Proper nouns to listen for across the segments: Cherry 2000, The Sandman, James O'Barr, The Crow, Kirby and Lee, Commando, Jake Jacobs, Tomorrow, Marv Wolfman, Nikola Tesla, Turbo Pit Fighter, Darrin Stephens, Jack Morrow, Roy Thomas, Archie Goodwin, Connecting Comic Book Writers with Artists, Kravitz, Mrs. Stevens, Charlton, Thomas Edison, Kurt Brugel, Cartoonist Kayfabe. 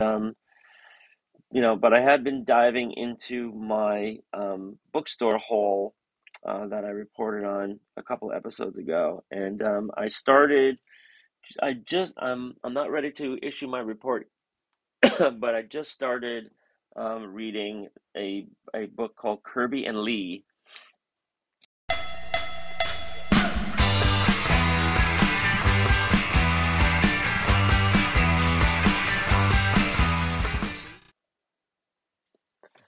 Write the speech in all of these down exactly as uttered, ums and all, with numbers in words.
Um, you know, but I had been diving into my um, bookstore haul uh, that I reported on a couple episodes ago, and um, I started. I just I'm I'm not ready to issue my report, but I just started um, reading a a book called Kirby and Lee.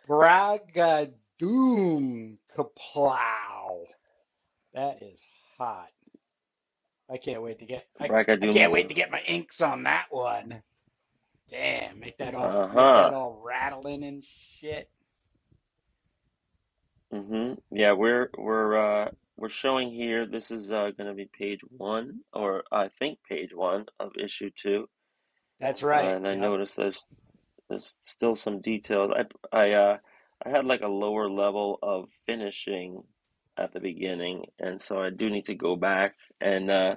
Bragadoon Kaplow. That is hot. I can't wait to get I, I can't wait to get my inks on that one. Damn, make that all uh-huh. make that all rattling and shit. Mhm. Yeah, we're we're uh, we're showing here. This is uh, going to be page one, or I think page one of issue two. That's right. And I yep. noticed there's there's still some details. I I uh, I had like a lower level of finishing at the beginning, and so I do need to go back and uh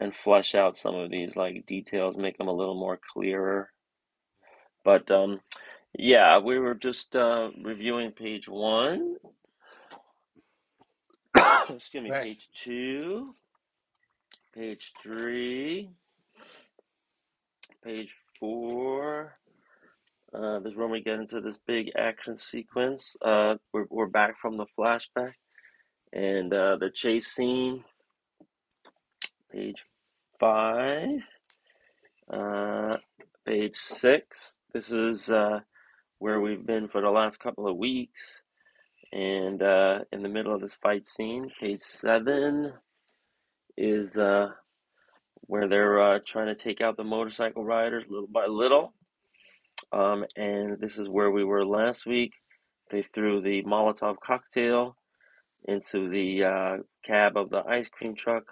and flesh out some of these like details, make them a little more clearer. But um yeah, we were just uh reviewing page one. Excuse me, right. Page two, page three, page four. Uh this is when we get into this big action sequence. Uh we're we're back from the flashback. And uh, the chase scene, page five, uh, page six. This is uh, where we've been for the last couple of weeks. And uh, in the middle of this fight scene, page seven is uh, where they're uh, trying to take out the motorcycle riders little by little. Um, and this is where we were last week. They threw the Molotov cocktail into the uh, cab of the ice cream truck.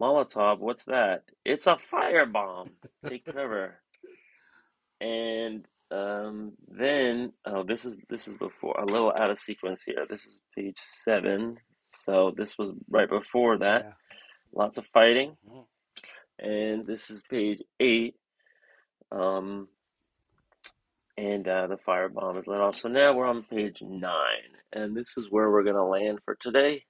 Molotov, what's that? It's a firebomb. Take cover. And um, then, oh, this is this is before, a little out of sequence here. This is page seven. So this was right before that. Yeah. Lots of fighting. And this is page eight. Um, and uh, the firebomb is let off. So now we're on page nine. And this is where we're going to land for today.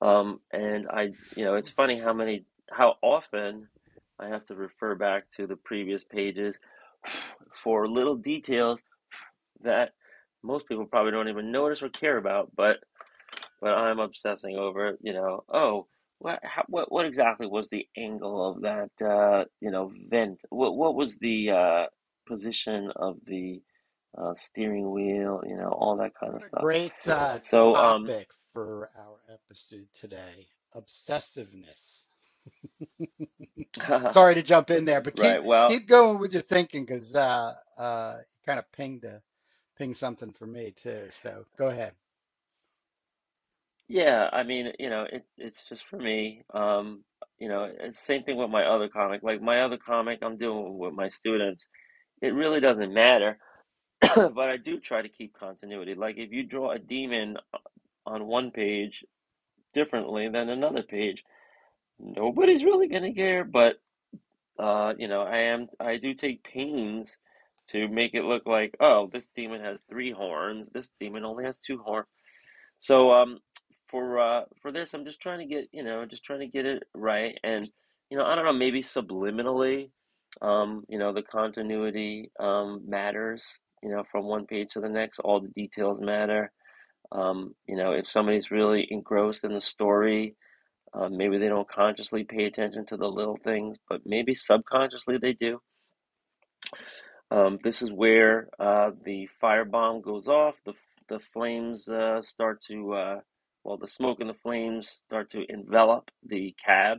Um, and I, you know, it's funny how many, how often I have to refer back to the previous pages for little details that most people probably don't even notice or care about, but, but I'm obsessing over, you know, oh, what, how, what, what exactly was the angle of that, uh, you know, vent? What, what was the, uh, position of the, Uh, steering wheel, you know, all that kind of stuff. Great uh, so, topic um, for our episode today, obsessiveness. Sorry to jump in there, but keep, right, well, keep going with your thinking, because uh, uh, you kind of pinged a, pinged something for me too, so go ahead. Yeah, I mean, you know, it's, it's just for me, um, you know, it's same thing with my other comic. Like my other comic I'm doing with my students, it really doesn't matter. But I do try to keep continuity. Like if you draw a demon on one page differently than another page, nobody's really going to care. But, uh, you know, I am, I do take pains to make it look like, oh, this demon has three horns. This demon only has two horns. So, um, for, uh, for this, I'm just trying to get, you know, just trying to get it right. And, you know, I don't know, maybe subliminally, um, you know, the continuity, um, matters. You know, from one page to the next, all the details matter. Um, you know, if somebody's really engrossed in the story, uh, maybe they don't consciously pay attention to the little things, but maybe subconsciously they do. Um, this is where uh, the firebomb goes off. The the flames uh, start to, uh, well, the smoke and the flames start to envelop the cab.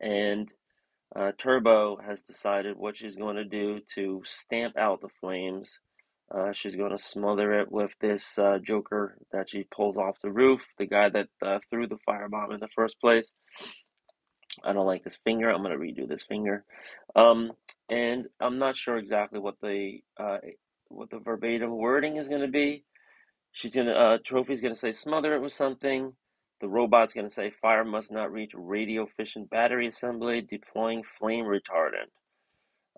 And uh, Turbo has decided what she's going to do to stamp out the flames. Uh, she's going to smother it with this uh, Joker that she pulls off the roof, the guy that uh, threw the firebomb in the first place. I don't like this finger. I'm going to redo this finger. Um, and I'm not sure exactly what the uh, what the verbatim wording is going to be. She's going to, uh, Trophy's going to say smother it with something. The robot's going to say fire must not reach radio fission battery assembly, deploying flame retardant.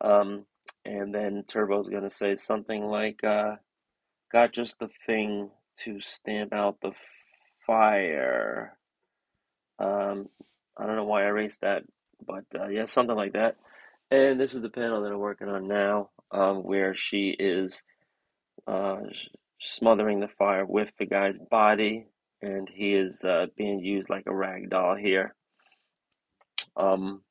Um, And then Turbo's going to say something like, uh, got just the thing to stamp out the fire. Um, I don't know why I erased that, but uh, yeah, something like that. And this is the panel that I'm working on now, um, where she is uh, smothering the fire with the guy's body, and he is uh, being used like a rag doll here. Um,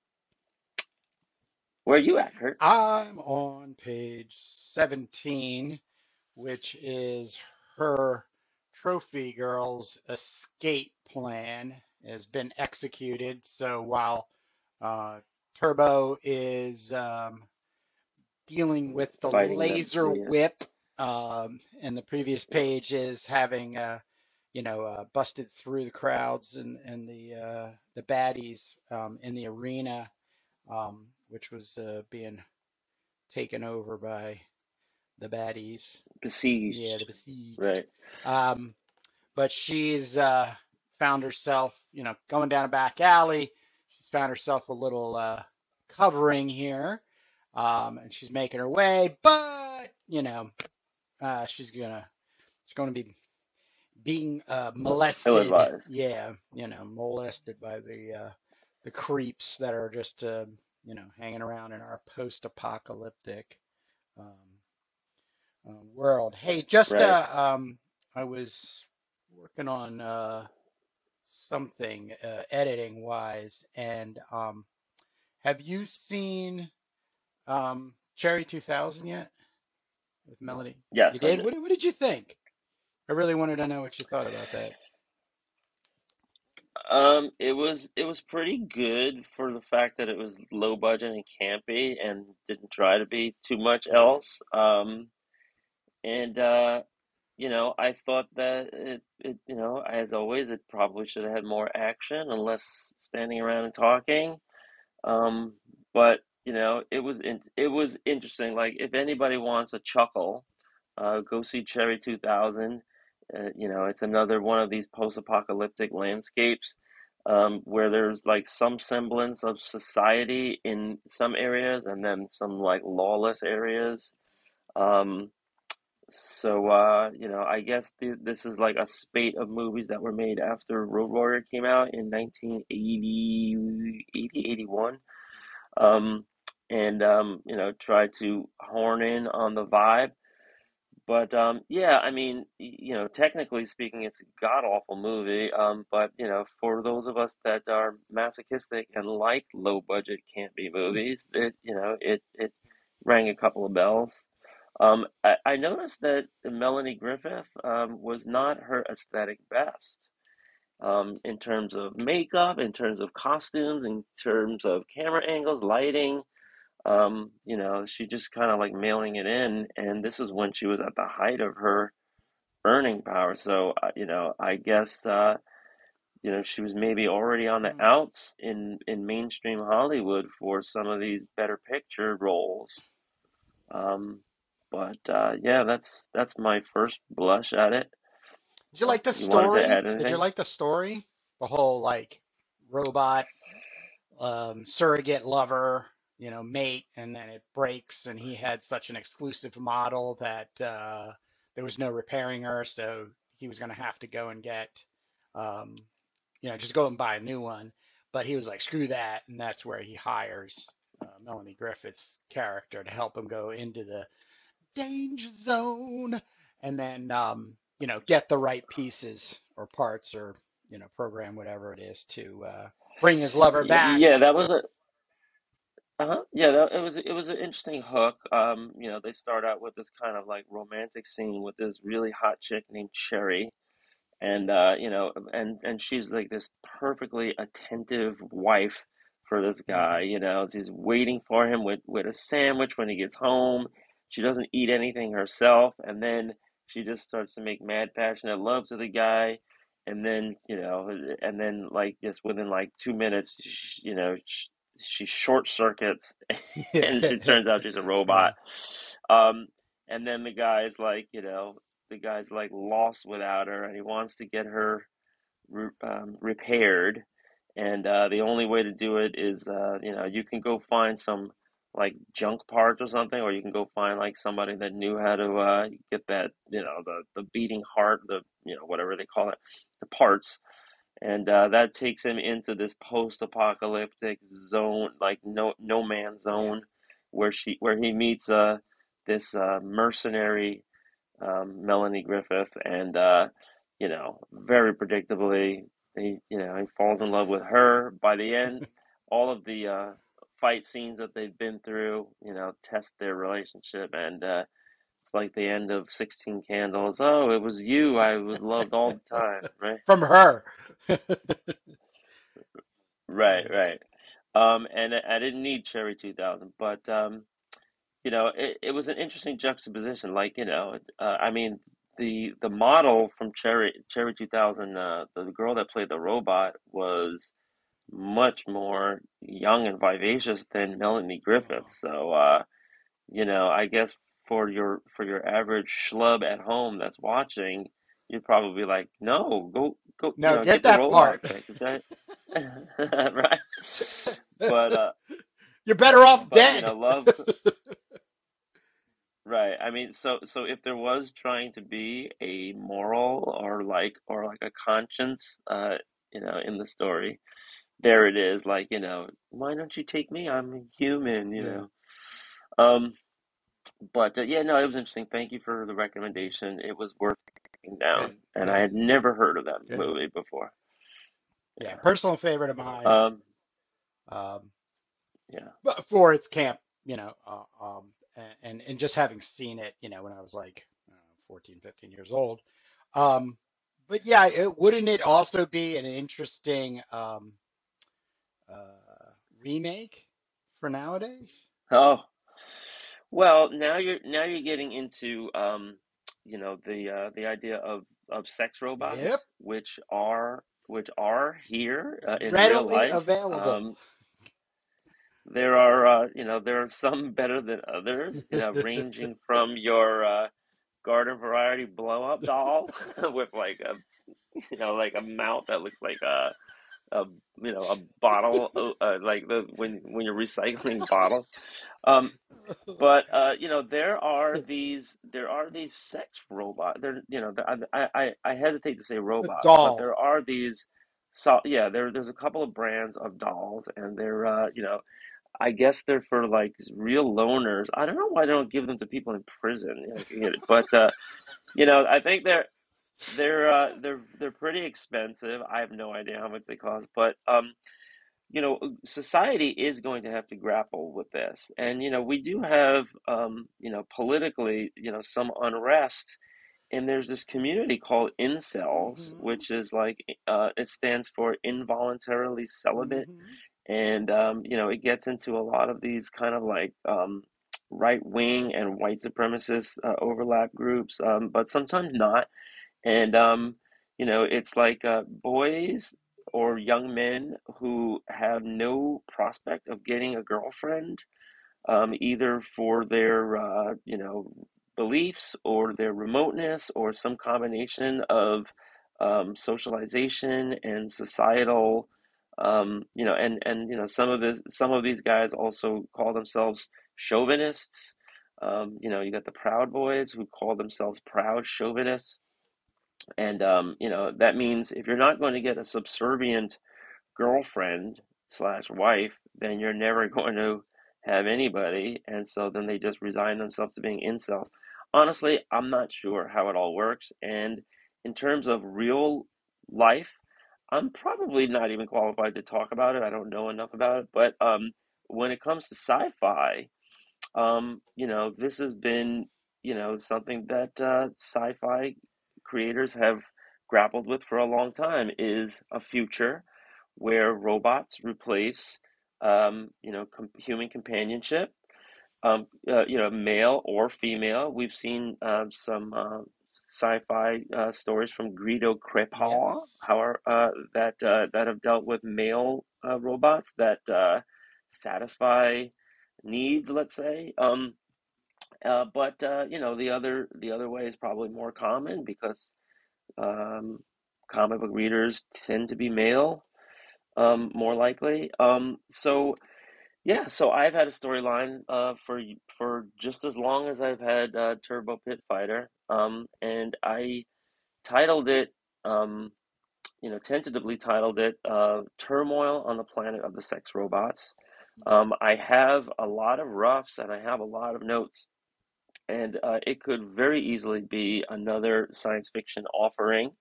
where are you at, Kurt? I'm on page seventeen, which is her trophy girl's escape plan has been executed. So while uh, Turbo is um, dealing with the Fighting laser them, yeah. whip, um, and the previous page is having, uh, you know, uh, busted through the crowds and, and the uh, the baddies um, in the arena, um, which was uh, being taken over by the baddies. Besieged. Yeah, the besieged. Right. Um, but she's... Uh, found herself, you know, going down a back alley. She's found herself a little uh, covering here, um, and she's making her way. But you know, uh, she's gonna, she's gonna be being uh, molested. Yeah, you know, molested by the uh, the creeps that are just, uh, you know, hanging around in our post-apocalyptic um, uh, world. Hey, just right. uh, um, I was working on. Uh, something uh, editing wise, and um have you seen um Cherry two thousand yet with Melody? Yes, you did? did. What, what did you think? I really wanted to know what you thought about that. Um it was it was pretty good for the fact that it was low budget and campy and didn't try to be too much else. Um and uh You know, I thought that it, it, you know, as always, it probably should have had more action and less standing around and talking. Um, but you know, it was in, it was interesting. Like, if anybody wants a chuckle, uh, go see Cherry two thousand. Uh, you know, it's another one of these post-apocalyptic landscapes um, where there's like some semblance of society in some areas, and then some like lawless areas. Um, So, uh, you know, I guess th this is like a spate of movies that were made after Road Warrior came out in nineteen eighty, eighty, eighty-one. Um, and, um, you know, try to horn in on the vibe. But, um, yeah, I mean, you know, technically speaking, it's a god-awful movie. Um, but, you know, for those of us that are masochistic and like low-budget campy movies, it, you know, it, it rang a couple of bells. Um, I, I noticed that Melanie Griffith um, was not her aesthetic best um, in terms of makeup, in terms of costumes, in terms of camera angles, lighting. Um, you know, she just kind of like mailing it in. And this is when she was at the height of her earning power. So, uh, you know, I guess, uh, you know, she was maybe already on the outs in, in mainstream Hollywood for some of these better picture roles. Um, But uh, yeah, that's that's my first blush at it. Did you like the story? Did you like the story? The whole like robot um, surrogate lover, you know, mate, and then it breaks, and he had such an exclusive model that uh, there was no repairing her, so he was going to have to go and get, um, you know, just go and buy a new one. But he was like, screw that, and that's where he hires uh, Melanie Griffith's character to help him go into the danger zone, and then um you know, get the right pieces or parts, or you know, program whatever it is to uh bring his lover back. Yeah, that was a uh-huh yeah that, it was it was an interesting hook. Um you know, they start out with this kind of like romantic scene with this really hot chick named Cherry, and uh you know, and and she's like this perfectly attentive wife for this guy. You know, she's waiting for him with with a sandwich when he gets home. She doesn't eat anything herself, and then she just starts to make mad passionate love to the guy, and then, you know, and then like just within like two minutes, she, you know, she, she short circuits, and it turns out she's a robot. Um, and then the guy's like, you know, the guy's like lost without her, and he wants to get her re um, repaired, and uh, the only way to do it is, uh, you know, you can go find some like junk parts or something, or you can go find like somebody that knew how to uh, get that, you know, the, the beating heart, the, you know, whatever they call it, the parts. And uh, that takes him into this post-apocalyptic zone, like no no man's zone, where she where he meets uh, this uh, mercenary um, Melanie Griffith, and uh, you know, very predictably, he you know he falls in love with her. By the end, all of the uh, fight scenes that they've been through, you know, test their relationship, and uh, it's like the end of sixteen Candles. Oh, it was you I was loved all the time, right? From her. Right, right. Um, and I didn't need Cherry two thousand, but, um, you know, it, it was an interesting juxtaposition. Like, you know, uh, I mean, the the model from Cherry, Cherry two thousand, uh, the girl that played the robot was much more young and vivacious than Melanie Griffith. So, uh, you know, I guess for your for your average schlub at home that's watching, you'd probably be like, no, go go no, you know, get, get that part. That... right. But uh, you're better off but, dead. You know, love... right. I mean, so so if there was trying to be a moral or like or like a conscience, uh, you know, in the story, there it is. Like, you know, why don't you take me? I'm a human, you yeah. know. Um But uh, yeah, no, it was interesting. Thank you for the recommendation. It was worth taking down, and yeah. I had never heard of that yeah. movie before. Yeah, personal favorite of mine. Um, um, yeah, but for its camp, you know, uh, um, and and just having seen it, you know, when I was like uh, fourteen, fifteen years old. Um, but yeah, it, wouldn't it also be an interesting um, uh, remake for nowadays? Oh. Well, now you're now you're getting into um, you know, the uh, the idea of, of sex robots, yep. which are which are here uh, in readily real life available. Um, there are uh, you know there are some better than others, you know, ranging from your uh, garden variety blow up doll with like a you know like a mouth that looks like a a you know a bottle uh, like the when when you're recycling bottles. Um, but uh, you know there are these there are these sex robots. There you know I I I hesitate to say robots, but there are these. So yeah, there there's a couple of brands of dolls, and they're uh, you know I guess they're for like real loners. I don't know why they don't give them to people in prison. You know, but uh, you know I think they're. They're uh, they're they're pretty expensive. I have no idea how much they cost, but um, you know, society is going to have to grapple with this, and you know, we do have um, you know, politically, you know, some unrest, and there's this community called incels, mm-hmm. which is like uh, it stands for involuntarily celibate, mm-hmm. and um, you know, it gets into a lot of these kind of like um, right wing and white supremacist uh, overlap groups, um, but sometimes not. And, um, you know, it's like uh, boys or young men who have no prospect of getting a girlfriend, um, either for their, uh, you know, beliefs or their remoteness or some combination of um, socialization and societal, um, you know, and, and, you know, some of this, some of these guys also call themselves chauvinists. Um, you know, you got the Proud Boys who call themselves proud chauvinists. And, um, you know, that means if you're not going to get a subservient girlfriend slash wife, then you're never going to have anybody. And so then they just resign themselves to being incels. Honestly, I'm not sure how it all works. And in terms of real life, I'm probably not even qualified to talk about it. I don't know enough about it. But um, when it comes to sci-fi, um, you know, this has been, you know, something that uh, sci-fi creators have grappled with for a long time, is a future where robots replace, um, you know, com human companionship, um, uh, you know, male or female. We've seen uh, some uh, sci-fi uh, stories from Guido Crepaud, yes. how are, uh, that uh, that have dealt with male uh, robots that uh, satisfy needs, let's say. Um, Uh, but, uh, you know, the other the other way is probably more common because um, comic book readers tend to be male, um, more likely. Um, so Yeah, so I've had a storyline uh, for for just as long as I've had uh, Turbo Pit Fighter, um, and I titled it, um, you know, tentatively titled it uh, "Turmoil on the Planet of the Sex Robots." Um, I have a lot of roughs and I have a lot of notes, and uh, it could very easily be another science fiction offering,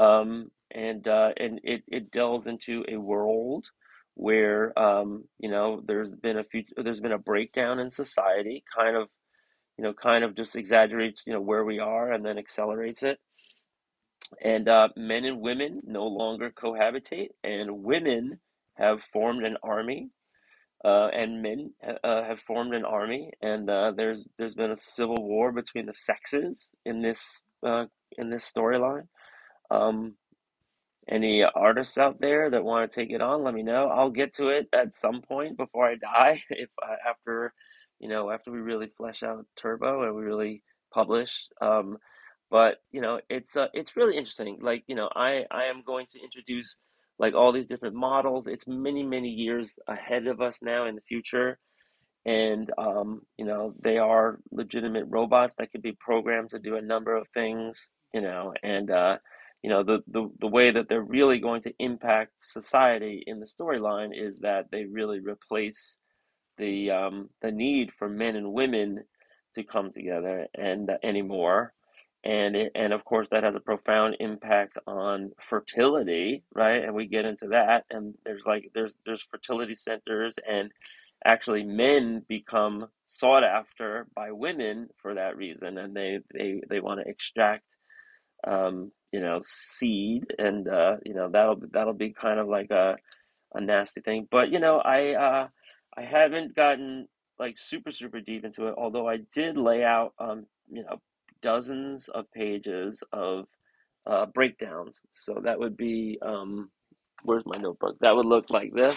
um, and uh, and it it delves into a world where um you know there's been a few there's been a breakdown in society, kind of you know kind of just exaggerates you know where we are and then accelerates it, and uh men and women no longer cohabitate, and women have formed an army, uh and men uh, have formed an army, and uh there's there's been a civil war between the sexes in this uh in this storyline. um Any artists out there that want to take it on, let me know. I'll get to it at some point before I die. If I, after, you know, after we really flesh out Turbo and we really publish. Um, but you know, it's uh, it's really interesting. Like you know, I I am going to introduce like all these different models. It's many many years ahead of us now in the future, and um, you know, they are legitimate robots that could be programmed to do a number of things. You know, and. Uh, You know, the, the, the way that they're really going to impact society in the storyline is that they really replace the um, the need for men and women to come together and uh, anymore. And, it, and of course, that has a profound impact on fertility, right? And we get into that. And there's like there's there's fertility centers, and actually men become sought after by women for that reason. And they, they, they want to extract um you know seed, and uh you know that'll that'll be kind of like a a nasty thing. But you know I uh I haven't gotten like super super deep into it, although I did lay out um you know dozens of pages of uh breakdowns. So that would be um where's my notebook? That would look like this,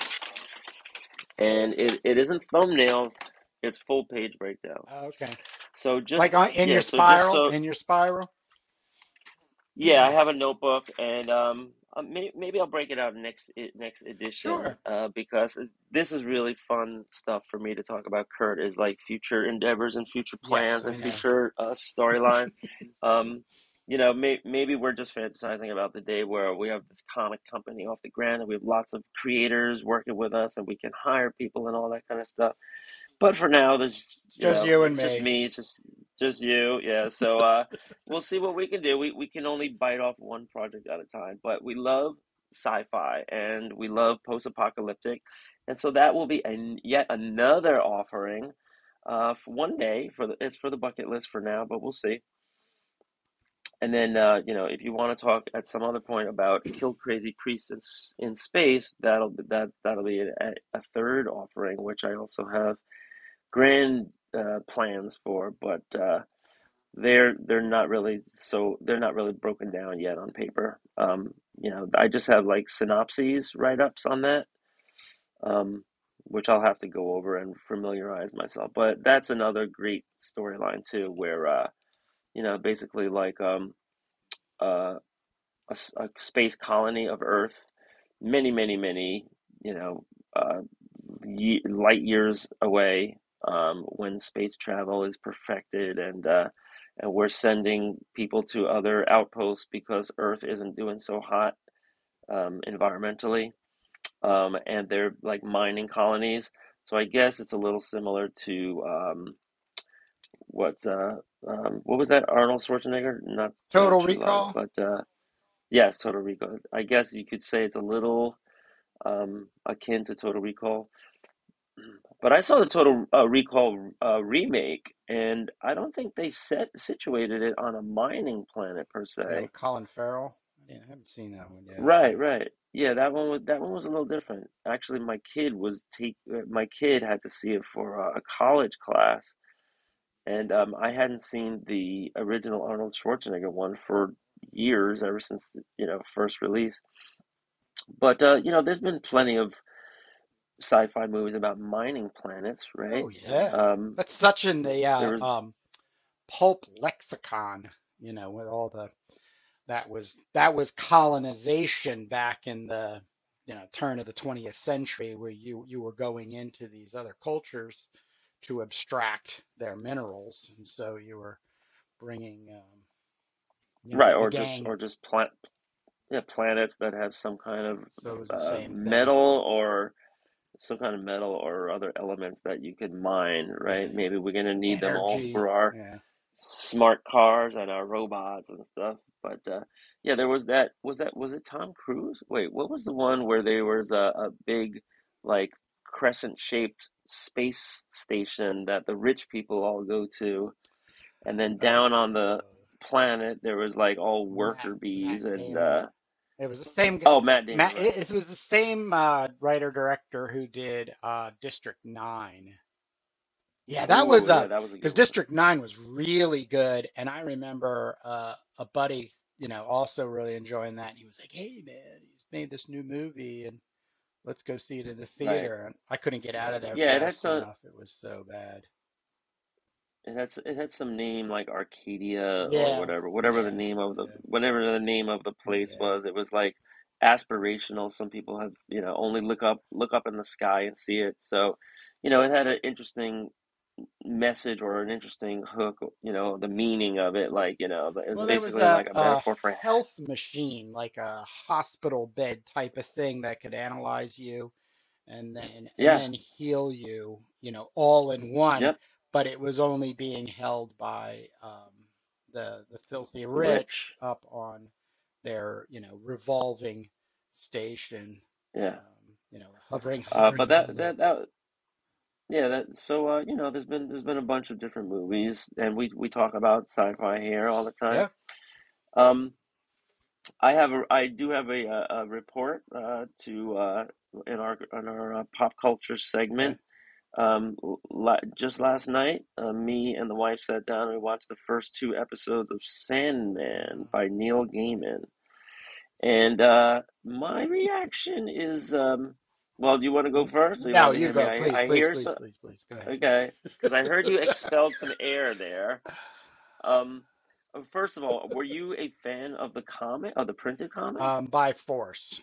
and it it isn't thumbnails, it's full page breakdowns. Oh, okay. So just like in yeah, your spiral so so, in your spiral. Yeah, I have a notebook, and um, may, maybe I'll break it out next next edition. Sure. Uh, because this is really fun stuff for me to talk about. Kurt is like future endeavors and future plans, yes, and know. future uh, storyline. um, you know, may, maybe we're just fantasizing about the day where we have this comic company off the ground, and we have lots of creators working with us, and we can hire people and all that kind of stuff. But for now, there's you just know, you and me, just me, just. Just you, yeah. So uh, we'll see what we can do. We we can only bite off one project at a time, but we love sci-fi and we love post-apocalyptic, and so that will be an, yet another offering uh, for one day. For the, it's for the bucket list for now, but we'll see. And then uh, you know, if you want to talk at some other point about kill crazy priests in, in space, that'll that that'll be a, a third offering, which I also have grand uh, plans for, but uh, they're they're not really so they're not really broken down yet on paper. Um, you know, I just have like synopses, write-ups on that, um, which I'll have to go over and familiarize myself. But that's another great storyline too, where uh, you know, basically like um, uh, a, a space colony of Earth, many, many, many, you know, uh, ye- light years away. Um, when space travel is perfected, and uh, and we're sending people to other outposts because Earth isn't doing so hot um, environmentally, um, and they're like mining colonies. So I guess it's a little similar to um, what's uh, um, what was that Arnold Schwarzenegger? Not Total Recall, long, but uh, yes, Total Recall. I guess you could say it's a little um, akin to Total Recall. But I saw the Total uh, Recall uh, remake, and I don't think they set situated it on a mining planet per se. Yeah, Colin Farrell. Yeah, I haven't seen that one yet. Right, right. Yeah, that one was that one was a little different. Actually, my kid was take my kid had to see it for uh, a college class, and um, I hadn't seen the original Arnold Schwarzenegger one for years, ever since the, you know first release. But uh, you know, there's been plenty of sci-fi movies about mining planets, right? Oh yeah, um, that's such in the uh, was... um, pulp lexicon. You know, with all the that was that was colonization back in the you know, turn of the twentieth century, where you, you were going into these other cultures to abstract their minerals. And so you were bringing, um, you know, right. Or gang. just, or just plant, yeah, planets that have some kind of so uh, metal or some kind of metal or other elements that you could mine. Right. Maybe we're going to need Energy. them all for our yeah. smart cars and our robots and stuff. But uh, yeah, there was that, was that, was it Tom Cruise? Wait, what was the one where there was a, a big, like, crescent shaped space station that the rich people all go to? And then down on the planet, there was like all worker Matt, bees Matt and, uh, it was the same guy. Oh, Matt Damon. Matt, right. It was the same uh, writer director who did uh, District nine. Yeah, that Ooh, was uh, yeah, because District nine was really good, and I remember uh, a buddy, you know, also really enjoying that. And he was like, "Hey, man, he's made this new movie, and let's go see it in the theater." Right. And I couldn't get out of there. Yeah, fast it had enough. Some, it was so bad. It had it had some name like Arcadia yeah. or whatever, whatever yeah. the name of the yeah. whatever the name of the place yeah. was. It was like aspirational. Some people have, you know, only look up look up in the sky and see it. So, you know, it had an interesting message or an interesting hook, you know, the meaning of it, like, you know, but it was well, basically was a, like a metaphor a for health machine, like a hospital bed type of thing that could analyze you and then yeah. and then heal you, you know, all in one. Yep. But it was only being held by um, the the filthy rich, rich up on their, you know, revolving station. Yeah, um, you know, hovering. hovering uh, but that, that that. Yeah, that, so uh, you know, there's been there's been a bunch of different movies, and we we talk about sci-fi here all the time. Yeah. Um, I have a I do have a a report uh, to uh, in our in our uh, pop culture segment. Okay. Um, la- just last night, uh, me and the wife sat down and watched the first two episodes of Sandman by Neil Gaiman, and uh, my reaction is. Um, Well, do you want to go first? You no, you go. I, please, I please, hear please, so- please, please, please. Go ahead. Okay, because I heard you expelled some air there. Um, first of all, were you a fan of the comic, of the printed comic? Um, by force.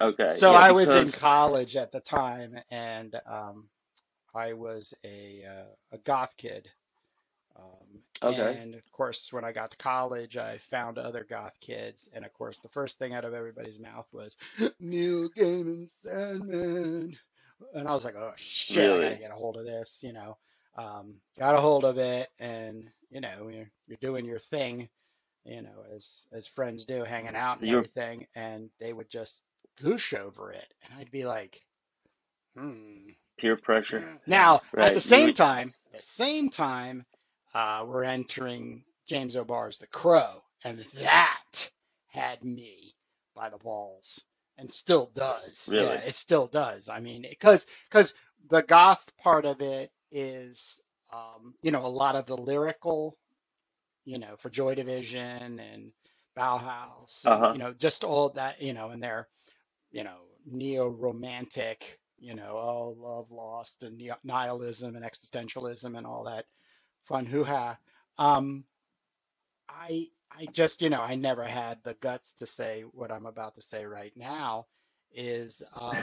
Okay. So yeah, I because... was in college at the time, and um, I was a uh, a goth kid. Um, okay. And of course, when I got to college, I found other goth kids, and of course, the first thing out of everybody's mouth was Neil Gaiman Sandman, and I was like, "Oh shit, really? I gotta get a hold of this," you know. Um, got a hold of it, and you know, you're, you're doing your thing, you know, as as friends do, hanging out so and you're... everything, and they would just goosh over it, and I'd be like, "Hmm." Peer pressure. Now, right. at the same you... time, the same time. Uh, we're entering James O'Barr's The Crow, and that had me by the balls, and still does. Really? Yeah, it still does. I mean, because because the goth part of it is, um, you know, a lot of the lyrical, you know, for Joy Division and Bauhaus, and, uh-huh. you know, just all that, you know, and they're, you know, neo-romantic, you know, oh, love lost, and nihilism and existentialism and all that. Fun hoo-ha. Um, I I just, you know, I never had the guts to say what I'm about to say right now is um,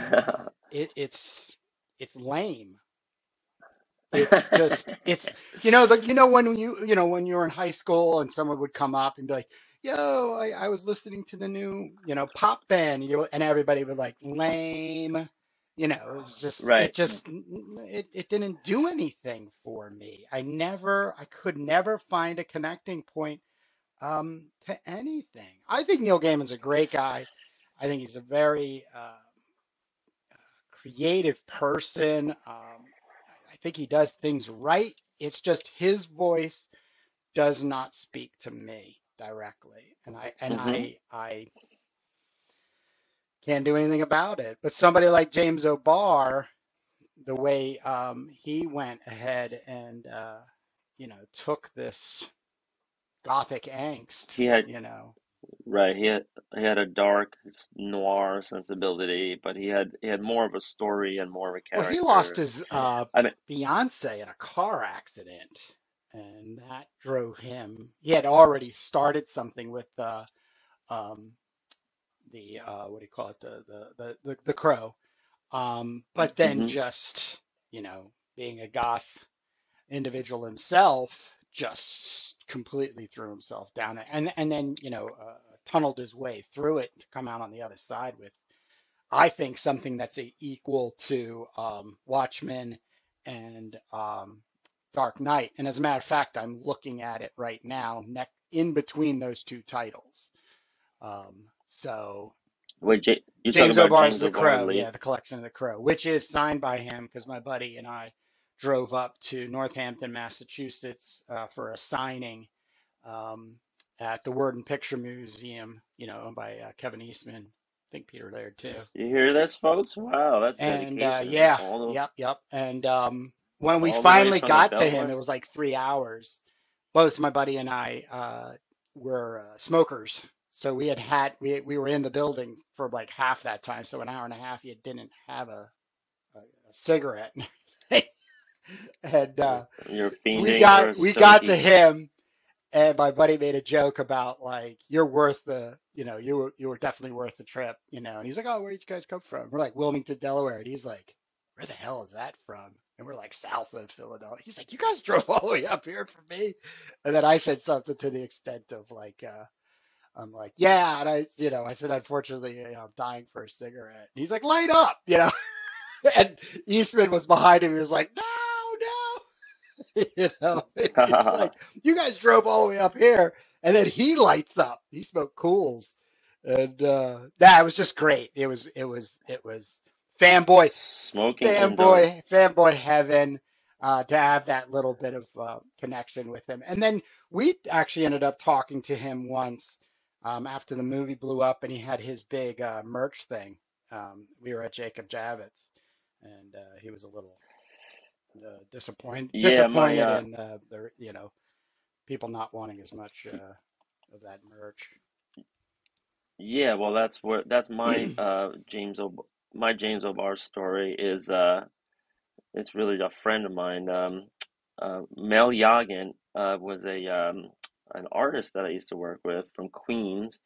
it, it's it's lame. It's just it's you know the you know when you you know when you were in high school and someone would come up and be like, yo, I, I was listening to the new, you know, pop band, and, and everybody would like lame. You know, it was just, right. it just, it, it didn't do anything for me. I never, I could never find a connecting point um, to anything. I think Neil Gaiman's a great guy. I think he's a very uh, creative person. Um, I think he does things right. It's just his voice does not speak to me directly. And I, and mm-hmm. I, I, can't do anything about it. But somebody like James O'Barr, the way um, he went ahead and, uh, you know, took this gothic angst, he had, you know. Right. He had, he had a dark noir sensibility, but he had he had more of a story and more of a character. Well, he lost his uh, I mean, fiance in a car accident, and that drove him. He had already started something with uh, um the uh, what do you call it, the the the, the Crow, um, but then mm-hmm. just, you know, being a goth individual himself, just completely threw himself down it, and and then, you know, uh, tunneled his way through it to come out on the other side with, I think, something that's a, equal to um, Watchmen and um, Dark Knight. And as a matter of fact, I'm looking at it right now, neck in between those two titles. Um, so Wait, J- you're James O'Barr's The Crow, Lee. yeah, the collection of The Crow, which is signed by him, because my buddy and I drove up to Northampton, Massachusetts uh, for a signing um, at the Word and Picture Museum, you know, owned by uh, Kevin Eastman. I think Peter there too. You hear this, folks? Wow, that's and uh, yeah, the, yep, yep. And um, when we finally got to him, it was like three hours. Both my buddy and I uh, were uh, smokers, so we had had we we were in the building for like half that time. So an hour and a half, you didn't have a a, a cigarette, and uh, You're we got we got to him. And my buddy made a joke about, like, you're worth the, you know, you were you were definitely worth the trip, you know. And he's like, oh, where did you guys come from? We're like, Wilmington, Delaware. And he's like, where the hell is that from? And we're like, south of Philadelphia. He's like, you guys drove all the way up here for me? And then I said something to the extent of, like, uh, I'm like, yeah. And I, you know, I said, unfortunately, you know, I'm dying for a cigarette. And he's like, light up, you know. And Eastman was behind him. He was like, no. You know, it's like, you guys drove all the way up here, and then he lights up. He smoked cools, and uh, nah, it was just great. It was, it was, it was fanboy, smoking, fanboy, fanboy heaven uh, to have that little bit of uh, connection with him. And then we actually ended up talking to him once um, after the movie blew up, and he had his big uh, merch thing. Um, we were at Jacob Javits, and uh, he was a little. Uh, disappoint, yeah, disappointed my, uh, in uh, the, you know, people not wanting as much uh, of that merch. Yeah, well, that's where that's my uh, James O my James O'Barr story is. Uh, it's really a friend of mine. Um, uh, Mel Yagan uh, was a um, an artist that I used to work with from Queens,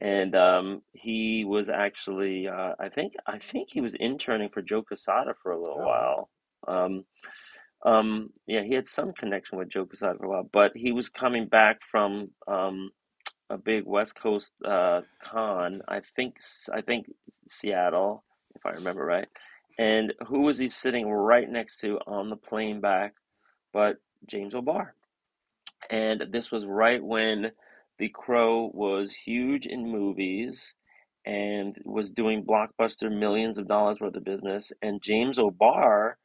and um, he was actually uh, I think I think he was interning for Joe Quesada for a little oh. while. Um, um, yeah, he had some connection with Joe Quesada for a while, but he was coming back from, um, a big West Coast, uh, con, I think, I think Seattle, if I remember right. And who was he sitting right next to on the plane back, but James O'Barr. And this was right when The Crow was huge in movies and was doing blockbuster millions of dollars worth of business. And James O'Barr,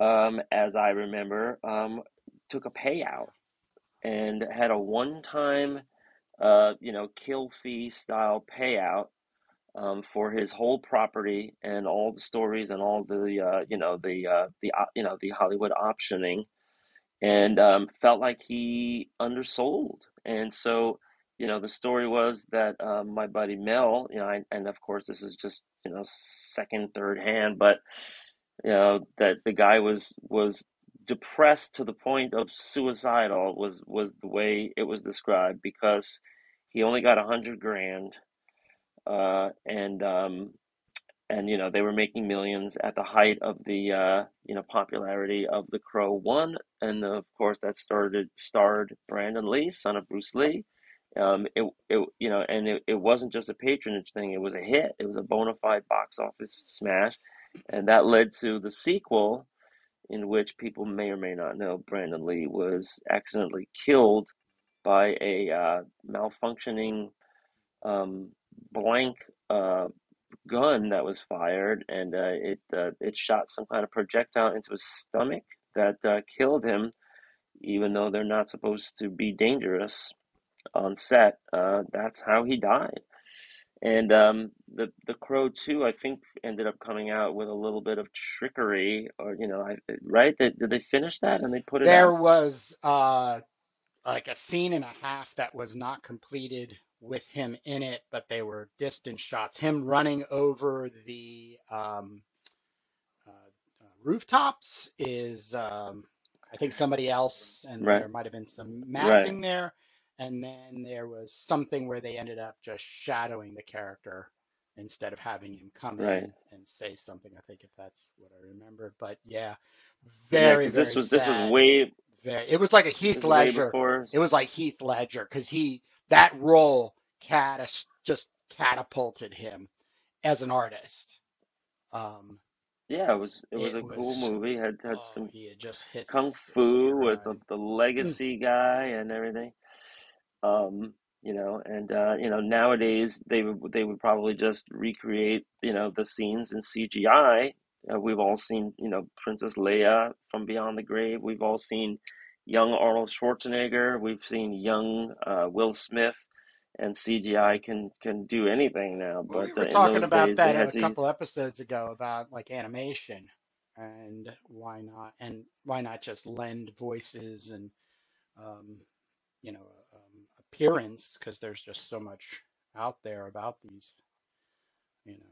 Um, as I remember, um, took a payout and had a one-time, uh, you know, kill fee style payout um, for his whole property and all the stories and all the, uh, you know, the uh, the uh, you know the Hollywood optioning, and um, felt like he undersold. And so, you know, the story was that uh, my buddy Mel, you know, I, and of course this is just, you know, second, third hand, but. You know, that the guy was was depressed to the point of suicidal was was the way it was described, because he only got a hundred grand, uh, and um, and you know they were making millions at the height of the uh, you know popularity of The Crow One, and of course that started starred Brandon Lee, son of Bruce Lee. Um, it it you know, and it, it wasn't just a patronage thing; it was a hit. It was a bona fide box office smash. And that led to the sequel, in which people may or may not know Brandon Lee was accidentally killed by a uh, malfunctioning um, blank uh, gun that was fired, and uh, it uh, it shot some kind of projectile into his stomach that uh, killed him. Even though they're not supposed to be dangerous on set, uh, that's how he died. And um, the the Crow two, I think, ended up coming out with a little bit of trickery, or you know, I, right? They, did they finish that and they put it? There out? was uh, like a scene and a half that was not completed with him in it, but they were distant shots. Him running over the um, uh, uh, rooftops is, um, I think, somebody else, and right. there might have been some mapping right. there. And then there was something where they ended up just shadowing the character instead of having him come right. in and say something. I think if that's what I remember. But yeah, very, yeah, very this was, sad. This was way... Very, it was like a Heath Ledger. Before... It was like Heath Ledger because he that role cat- just catapulted him as an artist. Um, yeah, it was it was it a was, cool movie. Had had oh, some he had just hit kung fu with a, the legacy guy and everything. Um, you know, and uh, you know, nowadays they would they would probably just recreate you know the scenes in C G I. Uh, we've all seen, you know, Princess Leia from Beyond the Grave. We've all seen young Arnold Schwarzenegger. We've seen young uh, Will Smith, and C G I can can do anything now. But we were uh, talking about that a couple use... episodes ago about like animation and why not and why not just lend voices and um, you know um, appearance because there's just so much out there about these, you know.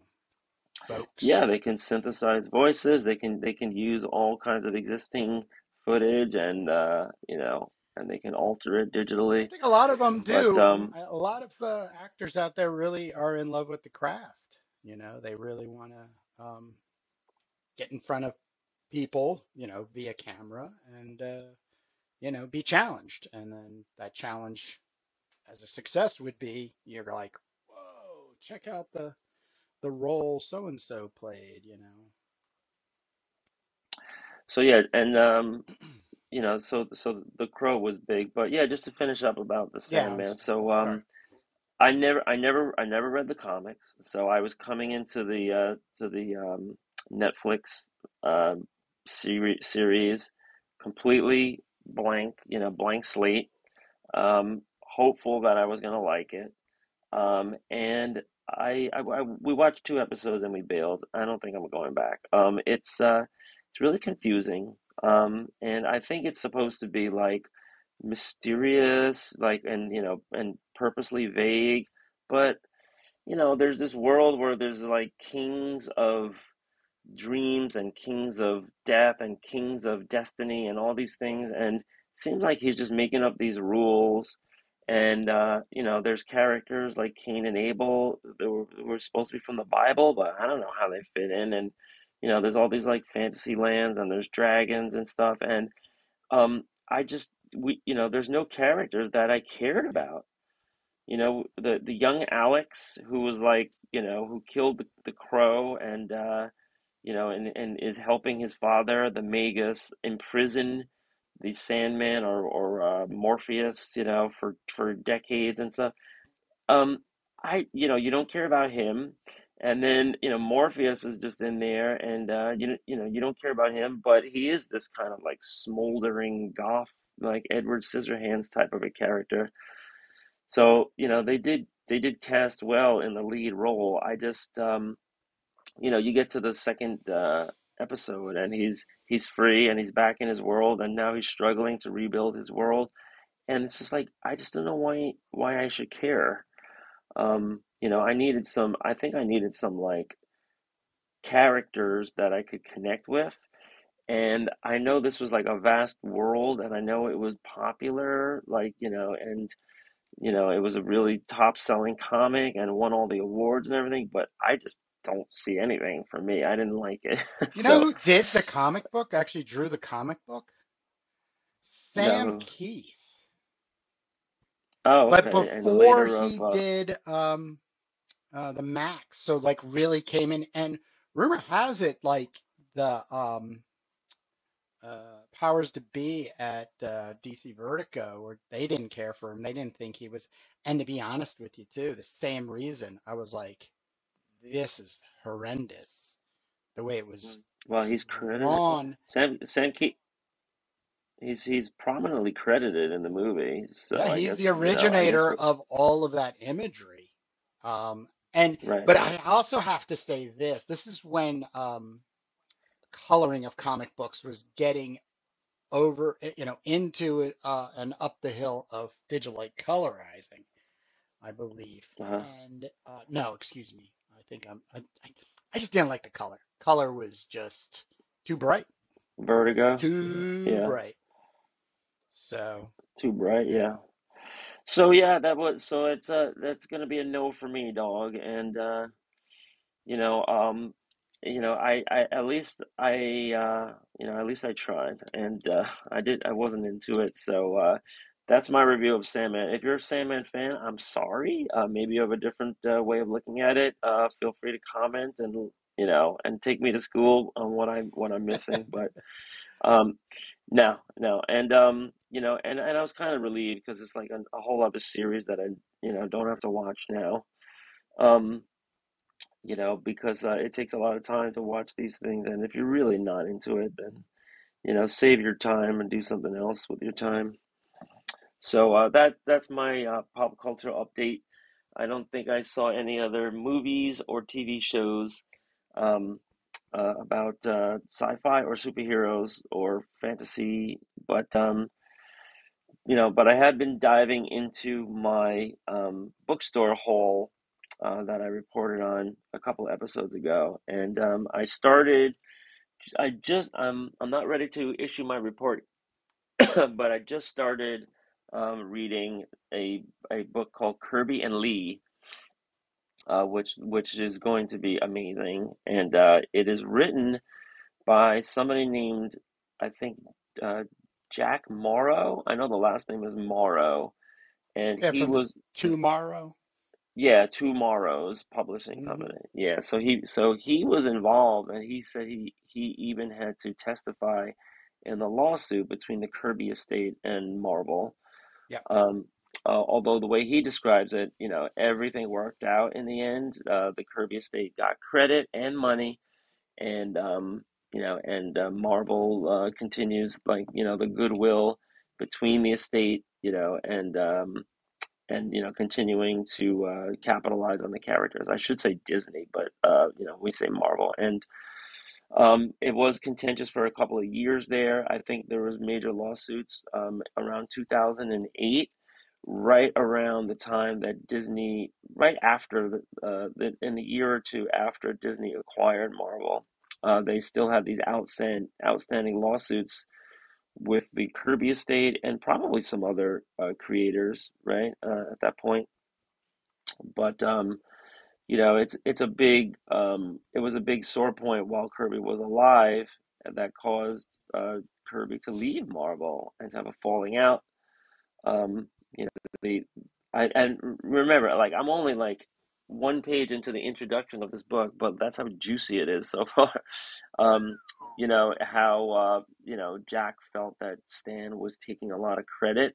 Folks. Yeah, they can synthesize voices. They can they can use all kinds of existing footage, and uh, you know, and they can alter it digitally. I think a lot of them do. But, um, a lot of uh, actors out there really are in love with the craft. You know, they really want to um, get in front of people, you know, via camera, and uh, you know, be challenged. And then that challenge, as a success, would be you're like, whoa, check out the. the role so-and-so played, you know? So, yeah. And, um, you know, so, so the Crow was big, but yeah, just to finish up about the Sandman. Yeah, so, um, right. I never, I never, I never read the comics. So I was coming into the, uh, to the, um, Netflix, uh, series, series completely blank, you know, blank slate, um, hopeful that I was going to like it. Um, and, I, I, I we watched two episodes and we bailed. I don't think I'm going back. Um, it's uh, it's really confusing. Um, and I think it's supposed to be like mysterious, like and you know, and purposely vague. But you know, there's this world where there's like kings of dreams and kings of death and kings of destiny and all these things. And it seems like he's just making up these rules. And, uh, you know, there's characters like Cain and Abel that were, were supposed to be from the Bible, but I don't know how they fit in. And, you know, there's all these like fantasy lands and there's dragons and stuff. And um, I just, we, you know, there's no characters that I cared about. You know, the, the young Alex who was like, you know, who killed the, the Crow and, uh, you know, and, and is helping his father, the Magus, imprison the Sandman or, or uh, Morpheus, you know, for, for decades and stuff. Um, I, you know, you don't care about him. And then, you know, Morpheus is just in there and, uh, you, you know, you don't care about him, but he is this kind of like smoldering goth, like Edward Scissorhands type of a character. So, you know, they did, they did cast well in the lead role. I just, um, you know, you get to the second, uh, episode and he's he's free and he's back in his world and now he's struggling to rebuild his world and it's just like I just don't know why why I should care. Um you know, I needed some I think I needed some like characters that I could connect with, and I know this was like a vast world and I know it was popular, like, you know, and you know it was a really top selling comic and won all the awards and everything, but I just don't see anything for me. I didn't like it. You so, know who did the comic book? Actually drew the comic book? Sam no. Keith. Oh, okay. But before he of, uh... did um, uh, the Max, so like really came in, and rumor has it like the um, uh, powers to be at uh, D C Vertigo, or they didn't care for him. They didn't think he was, and to be honest with you too, the same reason I was like, this is horrendous. The way it was. Well, he's credited. On. Sam Sam Keith. He's he's prominently credited in the movie. So yeah, he's guess, the originator you know, of all of that imagery. Um, and right. but I also have to say this: this is when um, coloring of comic books was getting over, you know, into it uh, and up the hill of Digitalite colorizing, I believe. Uh-huh. And uh, no, excuse me. I think I'm, I, I just didn't like the color. Color was just too bright. Vertigo. Too yeah. bright. So. Too bright, yeah. yeah. So yeah, that was so it's uh that's gonna be a no for me, dog. And uh, you know, um, you know, I, I at least I uh you know at least I tried, and uh, I did I wasn't into it. So uh, that's my review of Sandman. If you're a Sandman fan, I'm sorry. Uh, maybe you have a different uh, way of looking at it. Uh, feel free to comment and you know and take me to school on what I'm what I'm missing, but. Um, no, no. And, um, you know, and, and I was kind of relieved because it's like a, a whole other series that I, you know, don't have to watch now. Um, you know, because uh, it takes a lot of time to watch these things. And if you're really not into it, then, you know, save your time and do something else with your time. So uh, that that's my uh, pop culture update. I don't think I saw any other movies or T V shows. Um, Uh, about uh, sci-fi or superheroes or fantasy, but um, you know, but I had been diving into my um, bookstore haul uh, that I reported on a couple episodes ago, and um, I started. I just I'm I'm not ready to issue my report, but I just started um, reading a a book called Kirby and Lee. Uh, which which is going to be amazing, and uh, it is written by somebody named I think uh, Jack Morrow. I know the last name is Morrow, and yeah, he was Tomorrow. Yeah, Tomorrow's publishing mm-hmm. company. Yeah, so he so he was involved, and he said he he even had to testify in the lawsuit between the Kirby estate and Marvel. Yeah. Um, Uh, although the way he describes it, you know, everything worked out in the end. Uh, the Kirby estate got credit and money, and um, you know, and uh, Marvel uh, continues like you know the goodwill between the estate, you know, and um, and you know, continuing to uh, capitalize on the characters. I should say Disney, but uh, you know, we say Marvel. And um, it was contentious for a couple of years there. I think there was major lawsuits um, around two thousand eight. Right around the time that Disney, right after the, uh, the in the year or two after Disney acquired Marvel, uh, they still had these outstand, outstanding lawsuits with the Kirby estate and probably some other uh, creators, right uh, at that point. But um, you know, it's it's a big, um, it was a big sore point while Kirby was alive that caused uh, Kirby to leave Marvel and to have a falling out. Um, You know, the I and remember, like I'm only like one page into the introduction of this book, but that's how juicy it is so far. Um, you know how uh, you know Jack felt that Stan was taking a lot of credit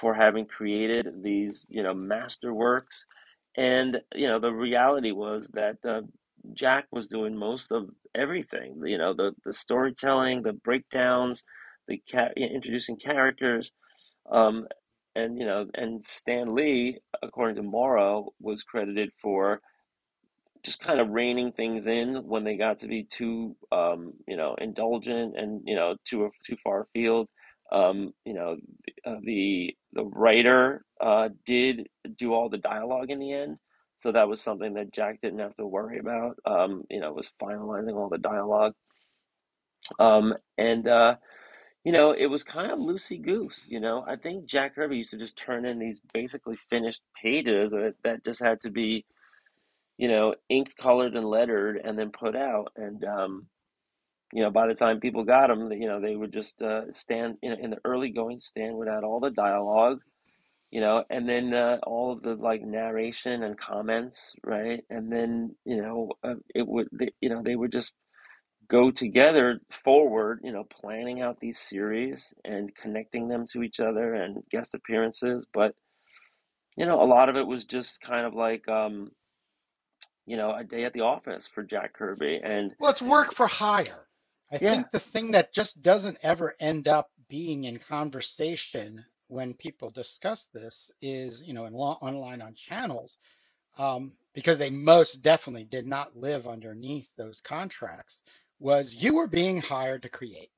for having created these you know masterworks, and you know the reality was that uh, Jack was doing most of everything. You know the the storytelling, the breakdowns, the ca- introducing characters. Um, And, you know, and Stan Lee, according to Morrow, was credited for just kind of reining things in when they got to be too, um, you know, indulgent and, you know, too too far afield. Um, you know, the the writer uh, did do all the dialogue in the end. So that was something that Jack didn't have to worry about, um, you know, was finalizing all the dialogue. Um, and, uh You know, it was kind of loosey-goose, you know. I think Jack Kirby used to just turn in these basically finished pages that, that just had to be, you know, inked, colored, and lettered, and then put out. And, um, you know, by the time people got them, you know, they would just uh, stand, you know, in the early going, Stan would add all the dialogue, you know, and then uh, all of the, like, narration and comments, right? And then, you know, uh, it would, they, you know, they would just go together forward, you know, planning out these series and connecting them to each other and guest appearances. But, you know, a lot of it was just kind of like, um, you know, a day at the office for Jack Kirby. And well, it's work for hire. I yeah. think the thing that just doesn't ever end up being in conversation when people discuss this is, you know, in law, online on channels, um, because they most definitely did not live underneath those contracts. Was you were being hired to create.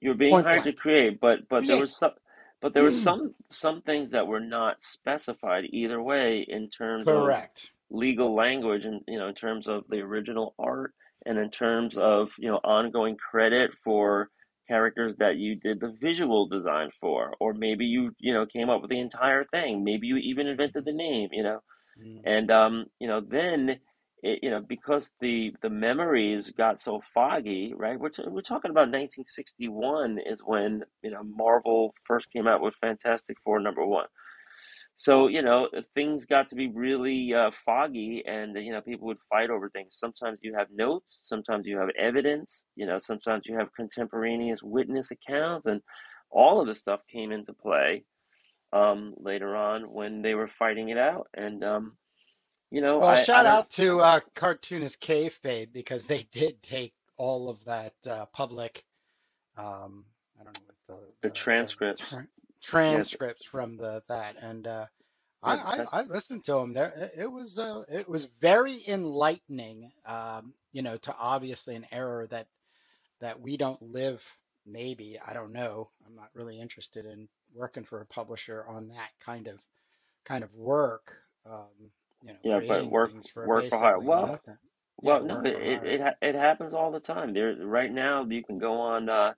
You were being Point hired blank. to create, but but create. there was some but there were some some things that were not specified either way in terms Correct. of legal language, and you know in terms of the original art, and in terms of you know ongoing credit for characters that you did the visual design for, or maybe you, you know, came up with the entire thing. Maybe you even invented the name, you know, mm. and, um, you know, then, it, you know, because the, the memories got so foggy, right? We're, t we're talking about nineteen sixty-one is when, you know, Marvel first came out with Fantastic Four number one. So, you know, things got to be really uh, foggy, and, you know, people would fight over things. Sometimes you have notes, sometimes you have evidence, you know, sometimes you have contemporaneous witness accounts, and all of this stuff came into play um, later on when they were fighting it out. And, um, you know, well, I, shout I out to uh, Cartoonist Kayfabe, because they did take all of that uh, public, um, I don't know, what the, the, the transcript. The, the, transcripts yes. from the that and uh I, I I listened to them there. It was uh it was very enlightening, um you know, to obviously an era that that we don't live. Maybe, I don't know, I'm not really interested in working for a publisher on that kind of kind of work, um you know, yeah, but work for work for hire. Well, nothing. well yeah, no, but it, it it happens all the time. There right now you can go on uh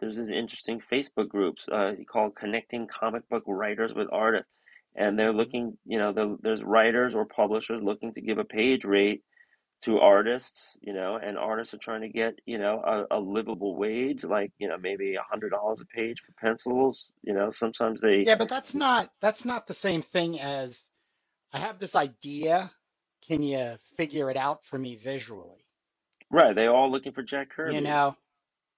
there's these interesting Facebook groups uh, called Connecting Comic Book Writers with Artists. And they're looking, you know, there's writers or publishers looking to give a page rate to artists, you know, and artists are trying to get, you know, a, a livable wage, like, you know, maybe a hundred dollars a page for pencils, you know, sometimes they... Yeah, but that's not, that's not the same thing as, I have this idea, can you figure it out for me visually? Right, they're all looking for Jack Kirby. You know?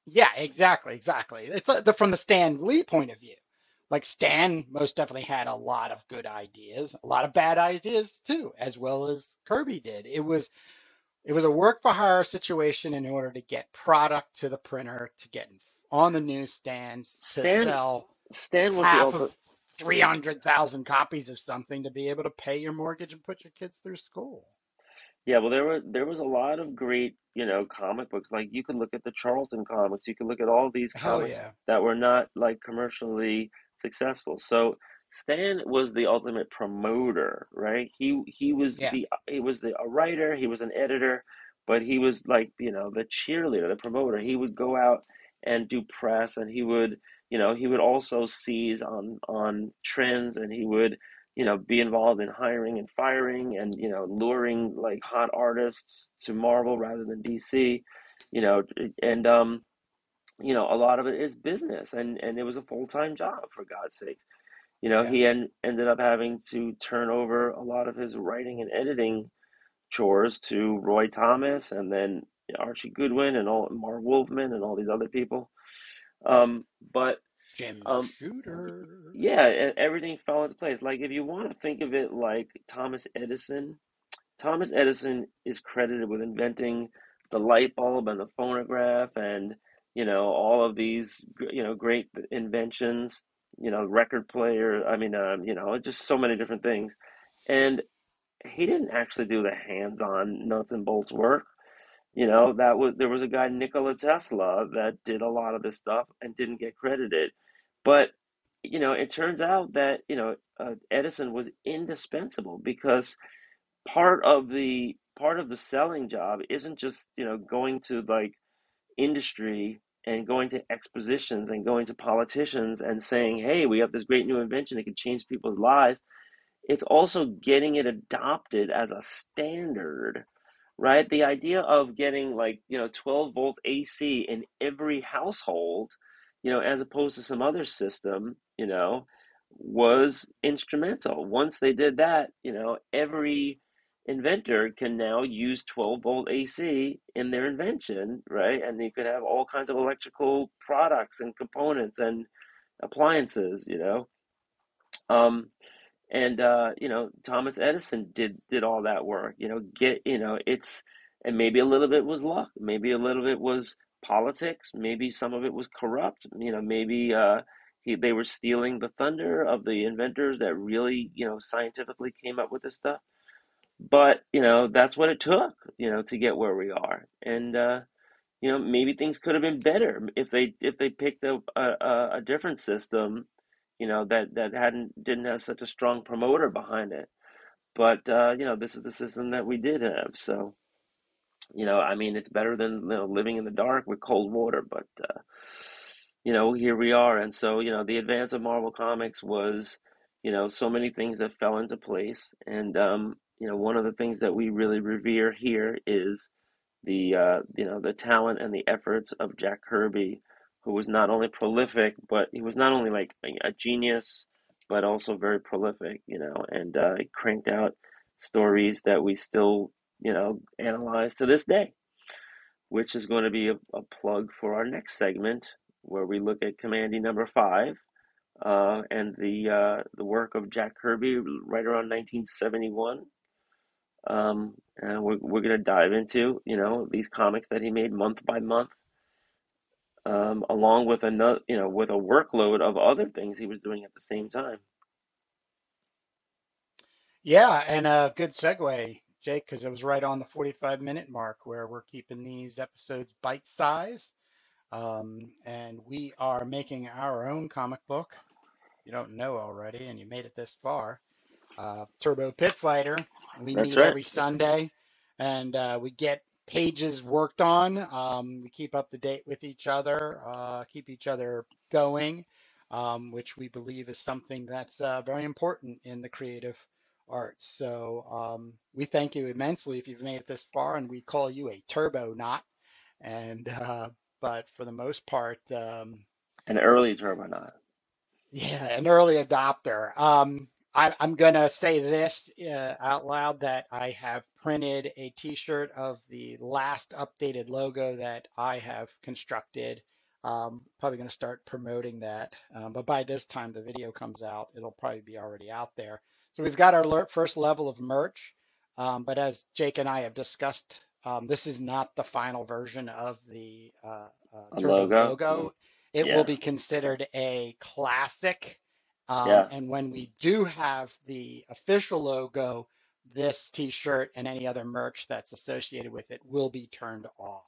Yeah, exactly, exactly. It's uh, the, from the Stan Lee point of view. Like, Stan most definitely had a lot of good ideas, a lot of bad ideas too, as well as Kirby did. It was, it was a work for hire situation in order to get product to the printer, to get on the newsstands, to Stan, sell Stan was half the of three hundred thousand copies of something to be able to pay your mortgage and put your kids through school. Yeah, well, there were there was a lot of great, you know, comic books. Like, you could look at the Charlton comics, you could look at all these comics yeah. that were not, like, commercially successful. So Stan was the ultimate promoter, right? He he was yeah. the he was the a writer, he was an editor, but he was, like, you know, the cheerleader, the promoter. He would go out and do press, and he would, you know, he would also seize on on trends, and he would, you know, be involved in hiring and firing and, you know, luring, like, hot artists to Marvel rather than D C, you know, and, um, you know, a lot of it is business, and, and it was a full-time job, for God's sake. You know, yeah. he en ended up having to turn over a lot of his writing and editing chores to Roy Thomas, and then Archie Goodwin, and all Marv Wolfman, and all these other people. Um, but, Jim um, Shooter. Yeah, everything fell into place. Like, if you want to think of it like Thomas Edison, Thomas Edison is credited with inventing the light bulb and the phonograph and, you know, all of these, you know, great inventions, you know, record player, I mean, um, you know, just so many different things. And he didn't actually do the hands-on nuts and bolts work. You know, that was, there was a guy, Nikola Tesla, that did a lot of this stuff and didn't get credited. But, you know, it turns out that, you know, uh, Edison was indispensable, because part of the part of the selling job isn't just, you know, going to, like, industry and going to expositions and going to politicians and saying, hey, we have this great new invention that can change people's lives. It's also getting it adopted as a standard, right? The idea of getting, like, you know, twelve volt A C in every household, you know, as opposed to some other system, you know, was instrumental. Once they did that, you know, every inventor can now use twelve volt A C in their invention, right? And you could have all kinds of electrical products and components and appliances, you know. Um, and, uh, you know, Thomas Edison did, did all that work, you know, get, you know, it's, and maybe a little bit was luck, maybe a little bit was politics, maybe some of it was corrupt, you know, maybe uh he, they were stealing the thunder of the inventors that really, you know, scientifically came up with this stuff. But, you know, that's what it took, you know, to get where we are. And uh you know, maybe things could have been better if they if they picked up a, a, a different system, you know, that that hadn't didn't have such a strong promoter behind it. But uh you know, this is the system that we did have. So, you know, I mean, it's better than, you know, living in the dark with cold water, but, uh, you know, here we are. And so, you know, the advance of Marvel Comics was, you know, so many things that fell into place. And, um, you know, one of the things that we really revere here is the, uh, you know, the talent and the efforts of Jack Kirby, who was not only prolific, but he was not only like a genius, but also very prolific, you know, and uh, cranked out stories that we still, you know, analyze to this day, which is going to be a, a plug for our next segment, where we look at Commando number five uh, and the uh, the work of Jack Kirby right around nineteen seventy-one. Um, and we're we're going to dive into, you know, these comics that he made month by month, um, along with another, you know, with a workload of other things he was doing at the same time. Yeah, and a good segue, Jake, because it was right on the forty-five minute mark where we're keeping these episodes bite size. Um, and we are making our own comic book. You don't know already, and you made it this far. Uh, Turbo Pit Fighter. We That's meet right. every Sunday, and uh, we get pages worked on. Um, we keep up to date with each other, uh, keep each other going, um, which we believe is something that's uh, very important in the creative arts. So um, we thank you immensely if you've made it this far, and we call you a turbo knot. And uh, but for the most part, um, an early turbo knot. Yeah, an early adopter. Um, I, I'm going to say this uh, out loud, that I have printed a t-shirt of the last updated logo that I have constructed. Um, probably going to start promoting that. Um, but by this time the video comes out, it'll probably be already out there. So we've got our first level of merch. Um, but as Jake and I have discussed, um, this is not the final version of the uh, uh, Turbo logo. logo. It yeah. will be considered a classic. Um, yeah. And when we do have the official logo, this T-shirt and any other merch that's associated with it will be turned off.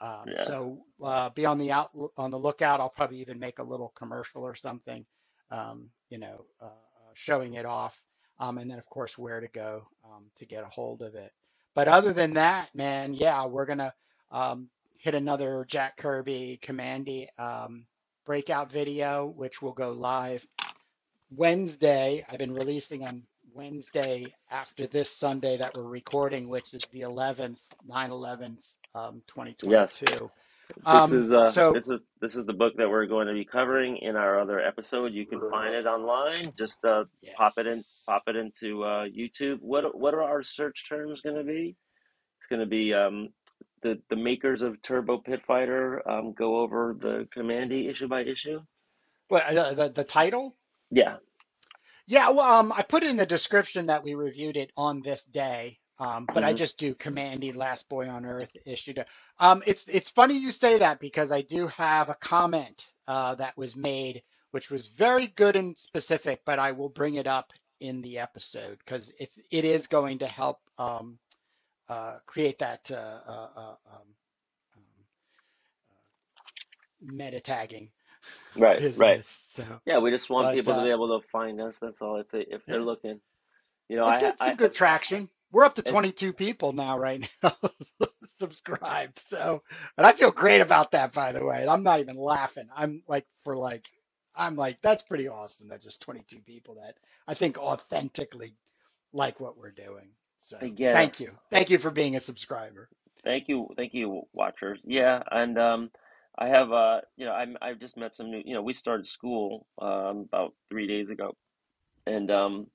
Um, yeah. So uh, be on the out on the lookout. I'll probably even make a little commercial or something, um, you know, uh, showing it off. Um, and then, of course, where to go um, to get a hold of it. But other than that, man, yeah, we're going to um, hit another Jack Kirby Commando um, breakout video, which will go live Wednesday. I've been releasing on Wednesday after this Sunday that we're recording, which is the eleventh, nine eleven, um, twenty twenty-two. Yes. This um, is uh, so, this is this is the book that we're going to be covering in our other episode. You can find it online. Just uh, yes. pop it in, pop it into uh, YouTube. What what are our search terms going to be? It's going to be um, the the makers of Turbo Pit Fighter um, go over the Commando issue by issue. What uh, the the title? Yeah. Yeah, well, um, I put in the description that we reviewed it on this day, um, but mm-hmm. I just do Commando Last Boy on Earth issue. Um, it's it's funny you say that, because I do have a comment uh, that was made, which was very good and specific, but I will bring it up in the episode, because it's it is going to help um, uh, create that uh, uh, um, um, meta tagging. Right, business, right. So, yeah, we just want but, people uh, to be able to find us. That's all. If they if they're yeah. looking, you know, it's I got some I, good traction. We're up to twenty-two people now, right now, subscribed. So, and I feel great about that. By the way, I'm not even laughing. I'm like, for like, I'm like, that's pretty awesome. That just twenty-two people that I think authentically like what we're doing. So, thank you, thank you for being a subscriber. Thank you, thank you, watchers. Yeah, and um. I have, uh, you know, I'm, I've just met some new, you know, we started school um, about three days ago, and um,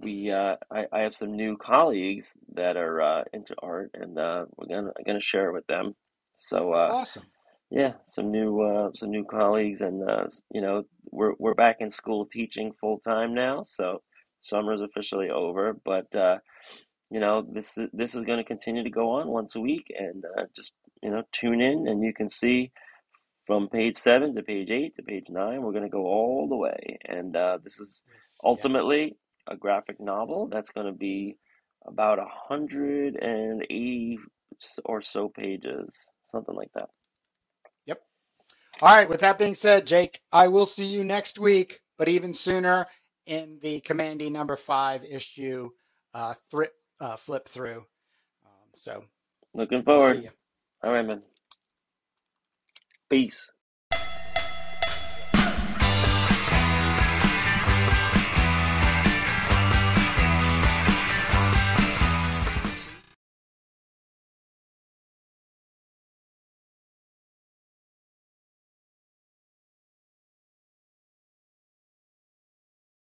we, uh, I, I have some new colleagues that are uh, into art, and uh, we're gonna, I'm gonna share it with them. So, uh, awesome. Yeah, some new, uh, some new colleagues, and uh, you know, we're we're back in school teaching full time now, so summer's officially over, but uh, you know, this this is gonna continue to go on once a week, and uh, just. You know, tune in, and you can see from page seven to page eight to page nine. We're going to go all the way, and uh, this is ultimately yes. a graphic novel that's going to be about a hundred and eighty or so pages, something like that. Yep. All right. With that being said, Jake, I will see you next week, but even sooner in the Commando number five issue uh, thrip uh, flip through. Um, so, looking forward. All right, man. Peace.